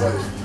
Right.